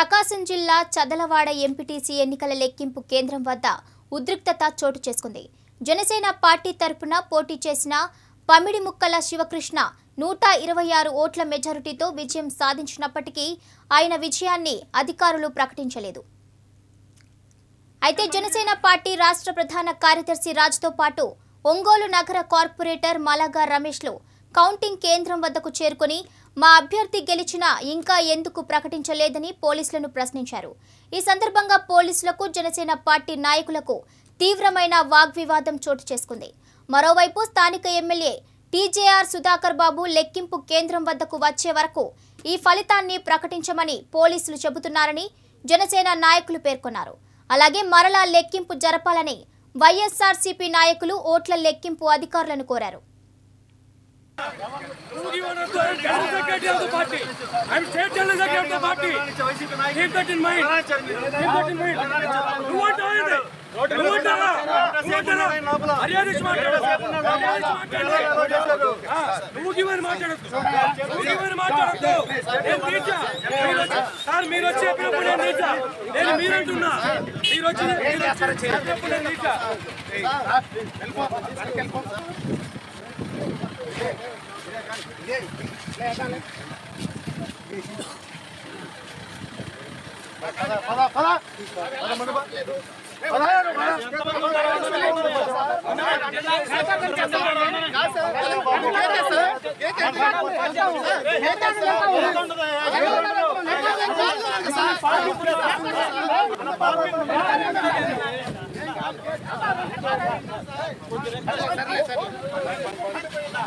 ప్రకాశం జిల్లా చదలవాడ ఎంపీటీసీ ఎన్నికల లెక్కింపు కేంద్రం వద్ద ఉద్రిక్తత చోటు చేసుకుంది. జనసేన పార్టీ తరపున పోటీ చేసిన పమిడి ముక్కల శివకృష్ణ 126 ఓట్ల మెజారిటీతో విజయం సాధించినప్పటికీ ఆయన విజయాన్ని అధికారులు ప్రకటించలేదు. అయితే జనసేన పార్టీ రాష్ట్ర ప్రధాన కార్యదర్శి రాజుతో పాటు ఒంగోలు నగర కార్పొరేటర్ మలగా రమేష్లు కౌంటింగ్ కేంద్రం వద్దకు చేరుకొని మా అభ్యర్థి గెలిచినా ఇంకా ఎందుకు ప్రకటించలేదని పోలీసులను ప్రశ్నించారు. ఈ సందర్భంగా పోలీసులకు జనసేన పార్టీ నాయకులకు తీవ్రమైన వాగ్వివాదం చోటు చేసుకుంది. మరోవైపు స్థానిక ఎమ్మెల్యే టీజేఆర్ సుధాకర్ బాబు లెక్కింపు కేంద్రం వద్దకు వచ్చే వరకు ఈ ఫలితాన్ని ప్రకటించమని పోలీసులు చెబుతున్నారని జనసేన నాయకులు పేర్కొన్నారు. అలాగే మరలా లెక్కింపు జరపాలని వైఎస్ఆర్సీపీ నాయకులు ఓట్ల లెక్కింపు అధికారులను కోరారు.